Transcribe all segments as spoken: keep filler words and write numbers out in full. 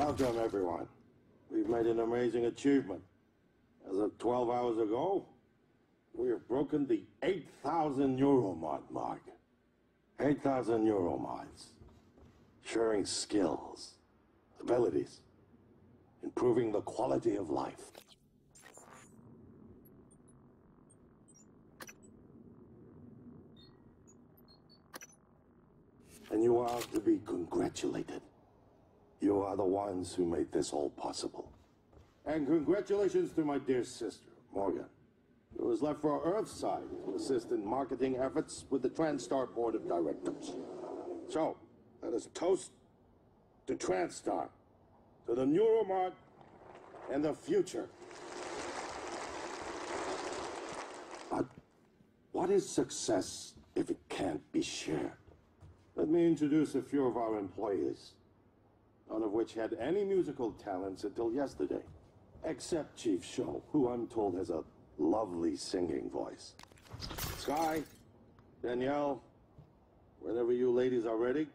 Well done, everyone. We've made an amazing achievement. As of twelve hours ago, we have broken the eight thousand Euromod mark. eight thousand Euromods. Sharing skills, abilities, improving the quality of life. And you are to be congratulated. You are the ones who made this all possible. And congratulations to my dear sister, Morgan, who was left for Earthside to assist in marketing efforts with the Transtar Board of Directors. So, let us toast to Transtar, to the Neuromart, and the future. But what is success if it can't be shared? Let me introduce a few of our employees, none of which had any musical talents until yesterday, except Chief Show, who I'm told has a lovely singing voice. Sky, Danielle, whenever you ladies are ready.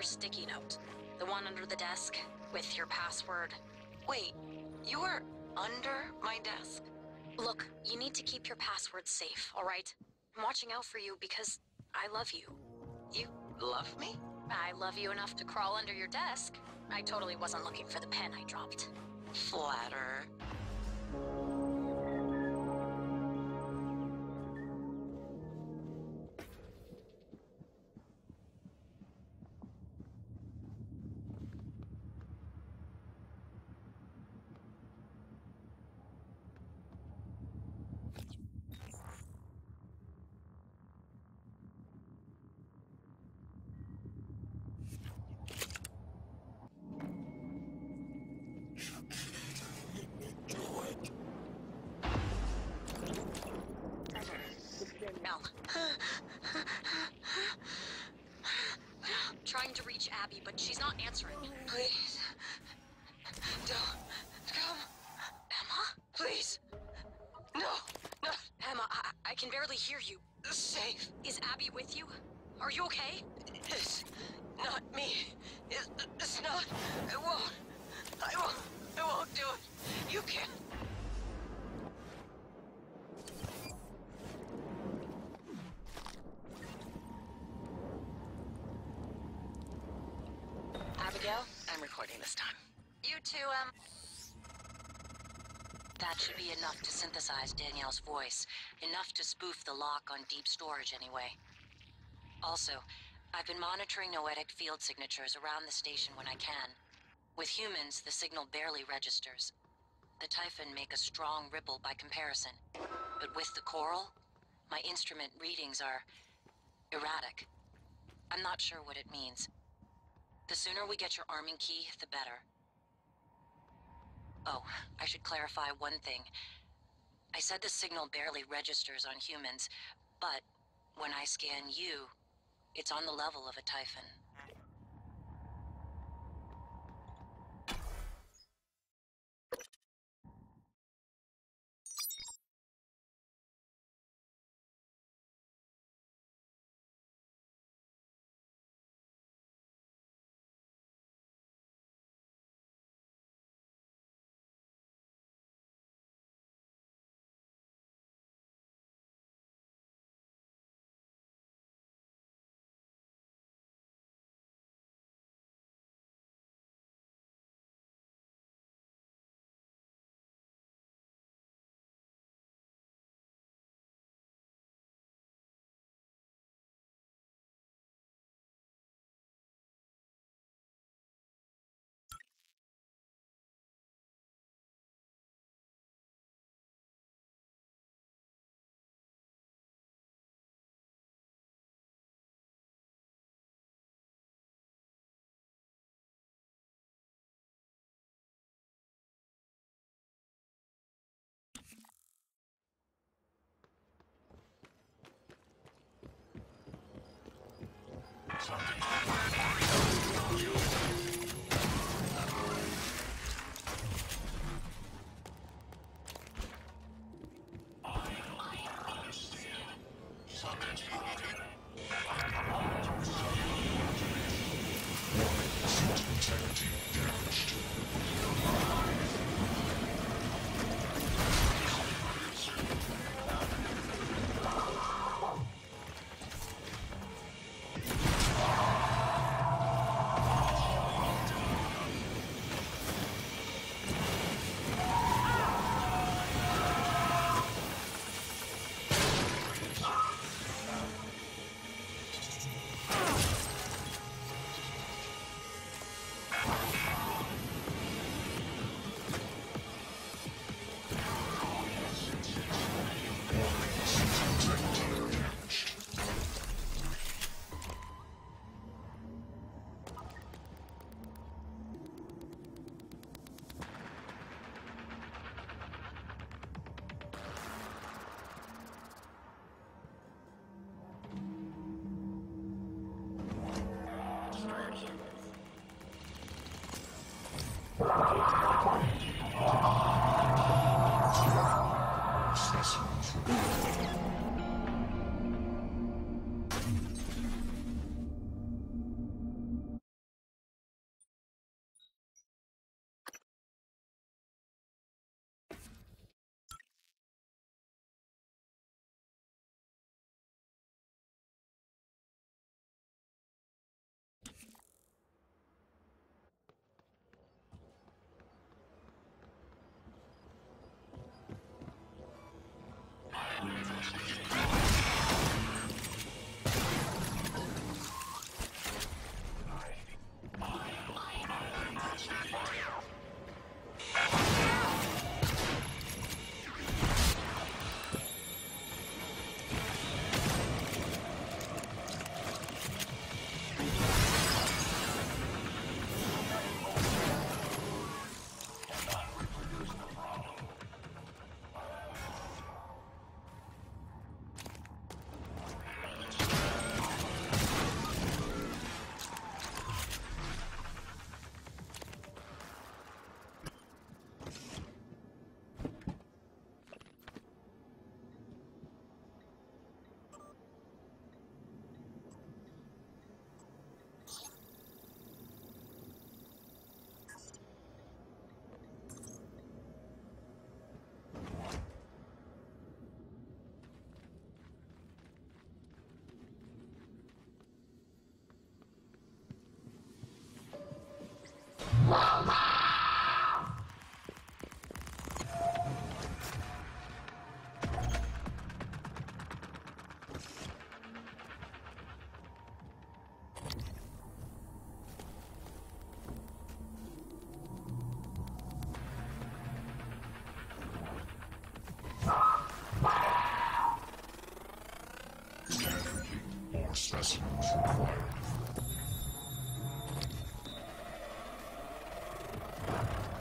Sticky note. The one under the desk with your password. Wait, you were under my desk? Look, you need to keep your password safe, all right? I'm watching out for you because I love you. You love me? I love you enough to crawl under your desk. I totally wasn't looking for the pen I dropped. Flatter. to reach Abby, but she's not answering. Please. Don't. Come. Emma? Please. No. No. Emma, I, I can barely hear you. Safe. Is Abby with you? Are you okay? It's not me. It's, it's not. I won't. I won't. I won't do it. You can't. Abigail, I'm recording this time. You too, um... That should be enough to synthesize Danielle's voice. Enough to spoof the lock on deep storage, anyway. Also, I've been monitoring noetic field signatures around the station when I can. With humans, the signal barely registers. The Typhon make a strong ripple by comparison. But with the coral, my instrument readings are erratic. I'm not sure what it means. The sooner we get your arming key, the better. Oh, I should clarify one thing. I said the signal barely registers on humans, but when I scan you, it's on the level of a Typhon. Specimens required.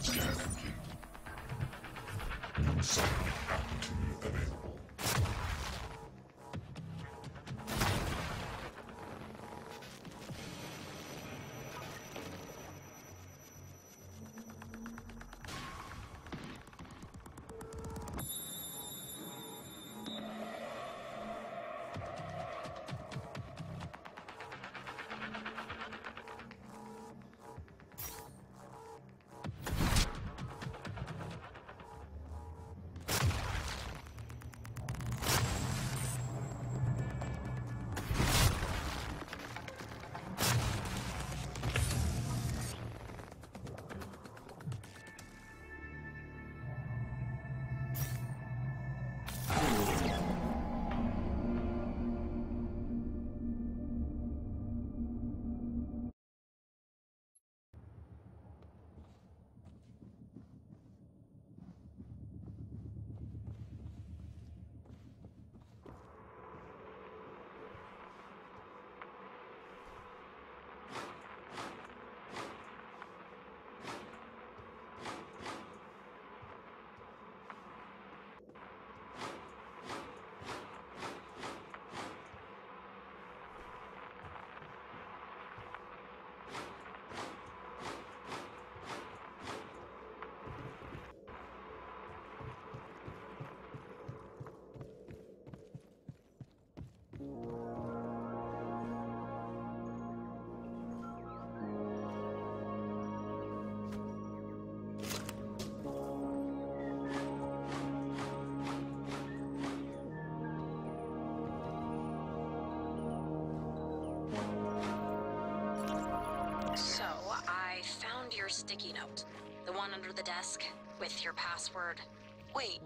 Scan complete. New sampling aptitude available. Sticky note. The one under the desk with your password. Wait,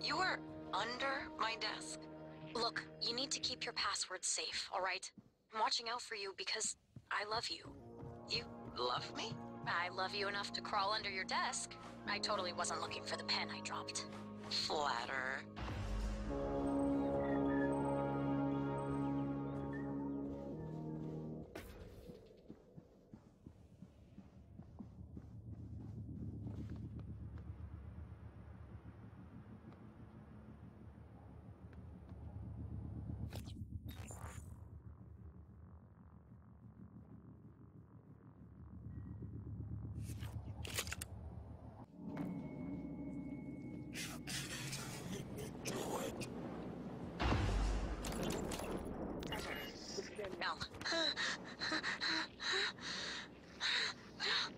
you were under my desk? Look, you need to keep your password safe, all right? I'm watching out for you because I love you. You love me? I love you enough to crawl under your desk. I totally wasn't looking for the pen I dropped. Flatter.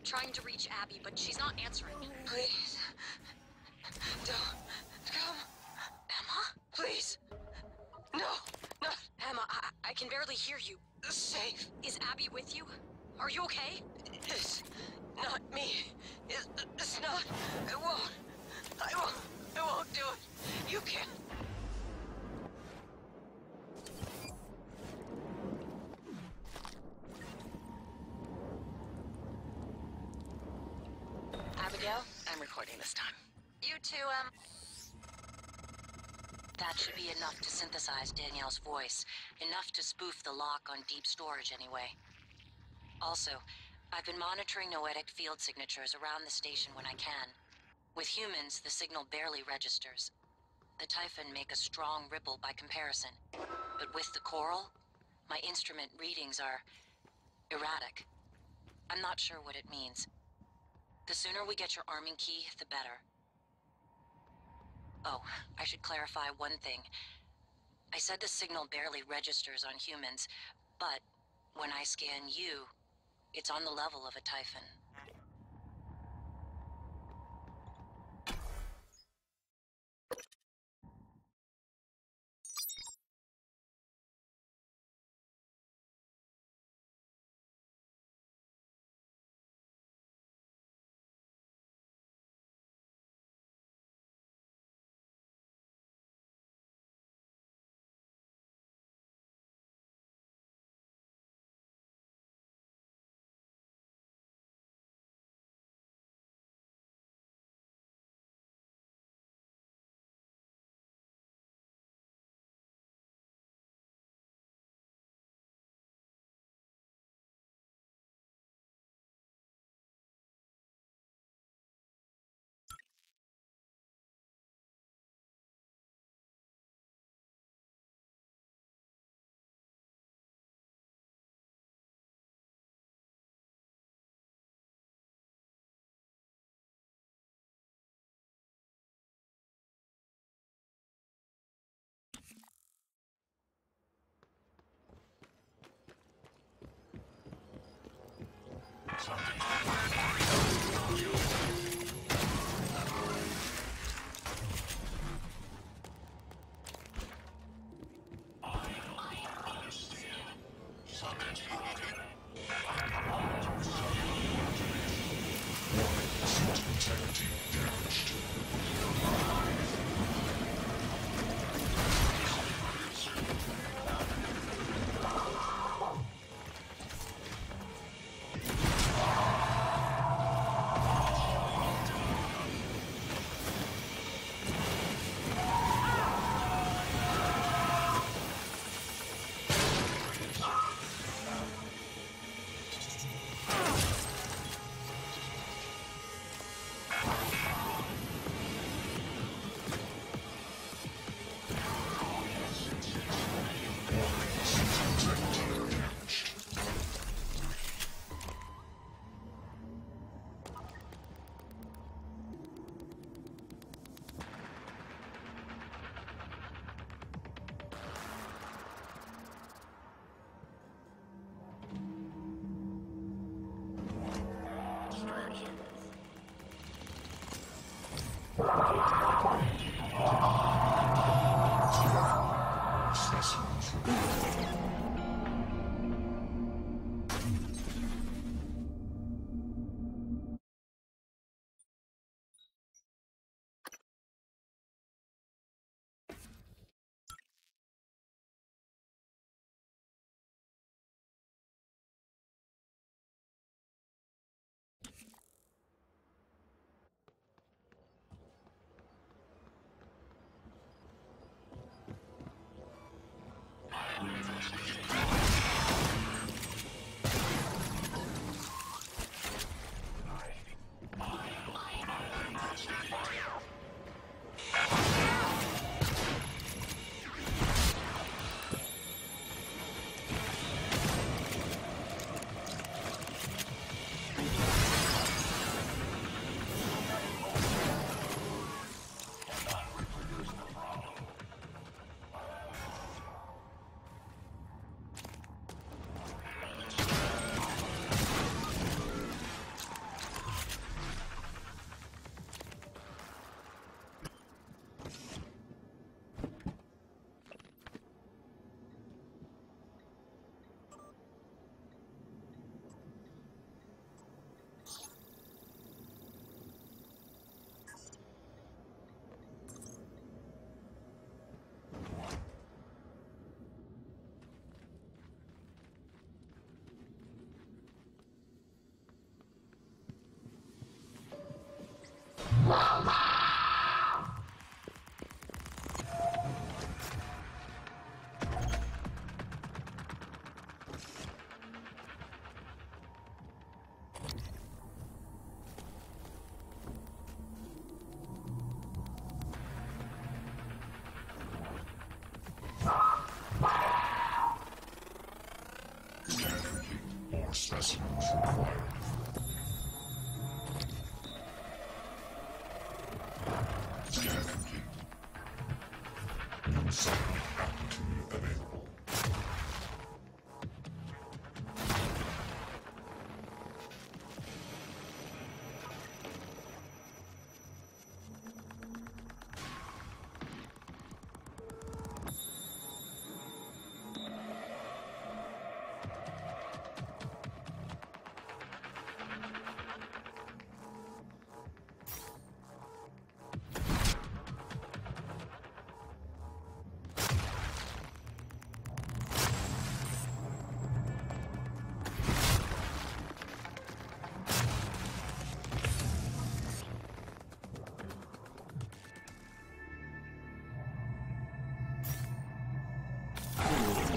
Trying to reach Abby, but she's not answering. Please, don't come. Emma? Please. No, not Emma. I, I can barely hear you. Safe. Is Abby with you? Are you okay? It's not me. It's, it's not. I won't. I won't. I won't do it. You can't. I'm recording this time. You too, um... That should be enough to synthesize Danielle's voice. Enough to spoof the lock on deep storage, anyway. Also, I've been monitoring noetic field signatures around the station when I can. With humans, the signal barely registers. The Typhon make a strong ripple by comparison. But with the coral, my instrument readings are... erratic. I'm not sure what it means. The sooner we get your arming key, the better. Oh, I should clarify one thing. I said the signal barely registers on humans, but when I scan you, it's on the level of a Typhon. Signal aptitude available.